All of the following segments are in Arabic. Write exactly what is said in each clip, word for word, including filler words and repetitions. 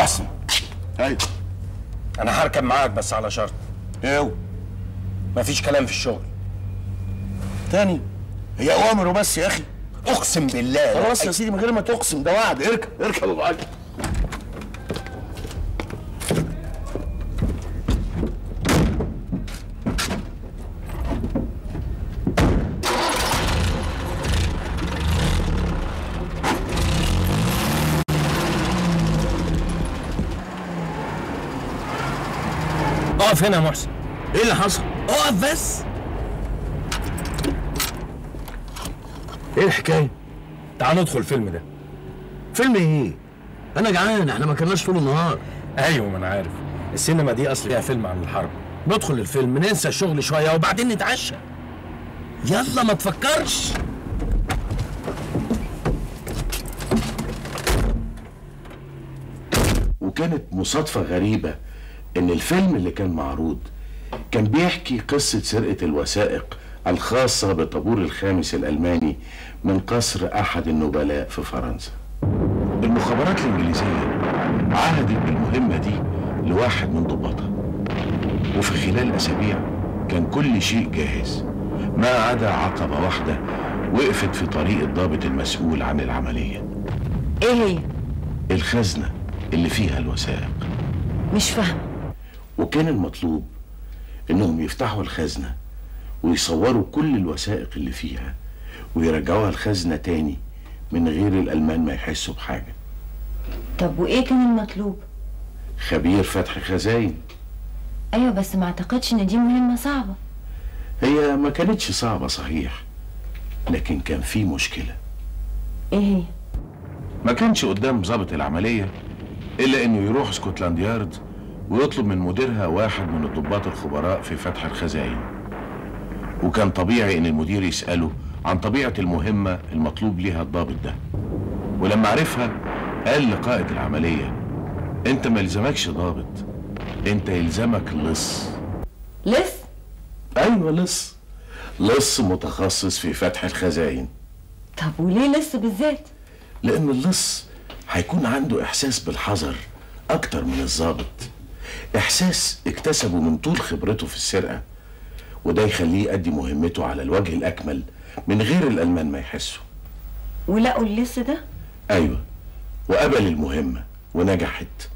محسن. ايوه انا هركب معاك بس على شرط. ايه هو؟ مفيش كلام في الشغل تاني، هي اوامر وبس يا اخي. اقسم بالله. خلاص يا سيدي من غير ما تقسم، ده وعد. اركب اركب ابو علي. اقف هنا يا محسن. ايه اللي حصل؟ اقف بس. ايه الحكايه؟ تعال ندخل الفيلم ده. فيلم ايه؟ انا جعان، احنا ما كناش طول النهار. ايوه ما انا عارف، السينما دي اصل فيها فيلم عن الحرب. ندخل الفيلم ننسى الشغل شويه وبعدين نتعشى. يلا ما تفكرش. وكانت مصادفه غريبه ان الفيلم اللي كان معروض كان بيحكي قصه سرقه الوثائق الخاصة بطابور الخامس الألماني من قصر أحد النبلاء في فرنسا. المخابرات الإنجليزية عهدت بالمهمة دي لواحد من ضباطها، وفي خلال أسابيع كان كل شيء جاهز ما عدا عقبة واحدة وقفت في طريق الضابط المسؤول عن العملية. إيه هي؟ الخزنة اللي فيها الوثائق. مش فاهم. وكان المطلوب إنهم يفتحوا الخزنة ويصوروا كل الوثائق اللي فيها ويرجعوها الخزنة تاني من غير الألمان ما يحسوا بحاجة. طب وإيه كان المطلوب؟ خبير فتح خزاين. أيوة بس ما اعتقدش إن دي مهمة صعبة. هي ما كانتش صعبة صحيح، لكن كان في مشكلة. إيه هي؟ ما كانش قدام ضابط العملية إلا إنه يروح اسكتلاند يارد ويطلب من مديرها واحد من الضباط الخبراء في فتح الخزاين، وكان طبيعي ان المدير يسأله عن طبيعة المهمة المطلوب ليها الضابط ده. ولما عرفها قال لقائد العملية: انت ما يلزمكش ضابط، انت يلزمك لص. لص؟ ايوه لص. لص متخصص في فتح الخزائن. طب وليه لص بالذات؟ لان اللص هيكون عنده احساس بالحذر اكتر من الضابط، احساس اكتسبه من طول خبرته في السرقة، وده يخليه يؤدي مهمته على الوجه الأكمل من غير الألمان ما يحسوا. ولقوا اللص ده؟ أيوة، وقبل المهمة ونجحت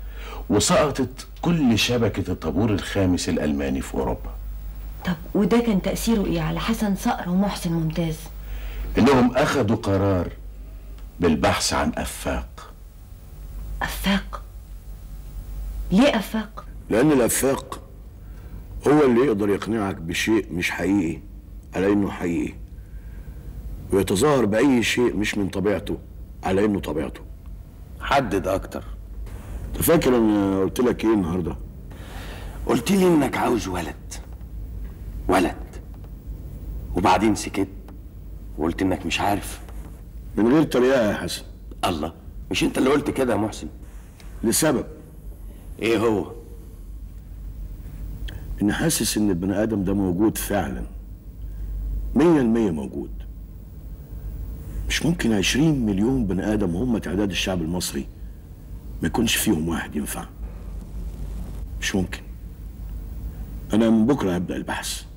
وسقطت كل شبكة الطابور الخامس الألماني في أوروبا. طب وده كان تأثيره إيه على حسن صقر ومحسن ممتاز؟ إنهم أخدوا قرار بالبحث عن أفاق. أفاق؟ ليه أفاق؟ لأن الأفاق هو اللي يقدر يقنعك بشيء مش حقيقي على انه حقيقي، ويتظاهر باي شيء مش من طبيعته على انه طبيعته. حدد اكتر. انت فاكر انا قلت لك ايه النهارده؟ قلت لي انك عاوز ولد ولد وبعدين سكت وقلت انك مش عارف من غير تريقه يا حسن. الله، مش انت اللي قلت كده يا محسن؟ لسبب. ايه هو؟ إني حاسس إن البني آدم ده موجود فعلاً، مية المية موجود. مش ممكن عشرين مليون بني آدم هم تعداد الشعب المصري ما يكونش فيهم واحد ينفع. مش ممكن. أنا من بكرة هبدأ البحث.